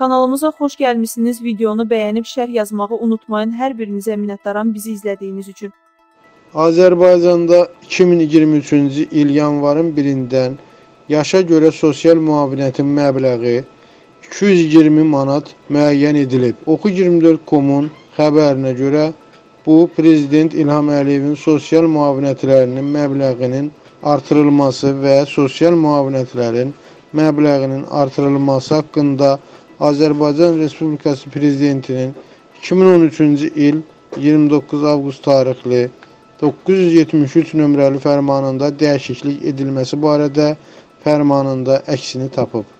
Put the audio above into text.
Kanalımıza xoş gəlmisiniz. Videonu bəyənib şərh yazmağı unutmayın. Hər birinizə minnətdaram bizi izlədiyiniz üçün. Azərbaycanda 2023-cü il yanvarın 1-dən yaşa görə sosial müavinətin məbləği 220 manat müəyyən edilib. Oxu24.com-un xəbərinə görə bu, Prezident İlham Əliyevin sosial müavinətlərinin məbləğinin artırılması və sosial müavinətlərin məbləğinin artırılması haqqında Azərbaycan Respublikası Prezidentinin 2013-cü il 29 avqust tarixli 973 nömrəli fərmanında dəyişiklik edilməsi barədə fərmanında əksini tapıb.